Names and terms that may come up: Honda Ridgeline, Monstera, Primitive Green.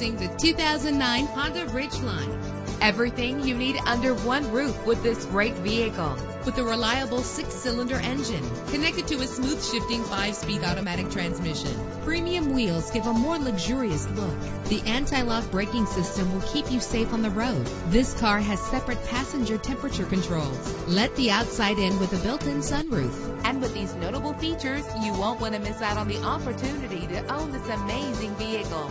Introducing the 2009 Honda Ridgeline. Everything you need under one roof with this great vehicle. With a reliable 6-cylinder engine connected to a smooth shifting 5-speed automatic transmission, premium wheels give a more luxurious look. The anti-lock braking system will keep you safe on the road. This car has separate passenger temperature controls. Let the outside in with a built-in sunroof. And with these notable features, you won't want to miss out on the opportunity to own this amazing vehicle.